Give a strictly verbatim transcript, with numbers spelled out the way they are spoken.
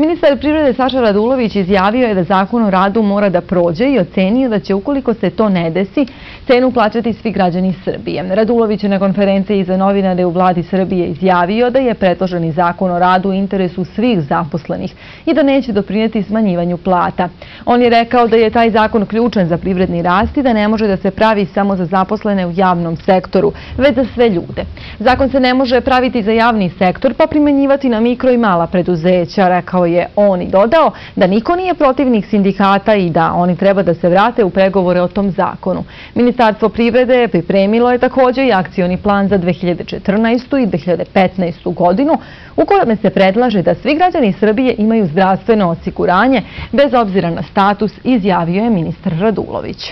Ministar privrede Saša Radulović izjavio je da zakon o radu mora da prođe i ocenio da će, ukoliko se to ne desi, cenu plaćati svi građani Srbije. Radulović je na konferenciji za novinare u Vladi Srbije izjavio da je predloženi zakon o radu u interesu svih zaposlenih i da neće doprineti smanjivanju plata. On je rekao da je taj zakon ključan za privredni rast i da ne može da se pravi samo za zaposlene u javnom sektoru, već za sve ljude. Zakon se ne može praviti za javni sektor pa primenjivati na mikro i mala preduzeća, rekao je. je on i dodao da niko nije protivnik sindikata i da oni treba da se vrate u pregovore o tom zakonu. Ministarstvo privrede pripremilo je također i akcioni plan za dve hiljade četrnaestu i dve hiljade petnaestu godinu, u kojem se predlaže da svi građani Srbije imaju zdravstveno osiguranje, bez obzira na status, izjavio je ministar Radulović.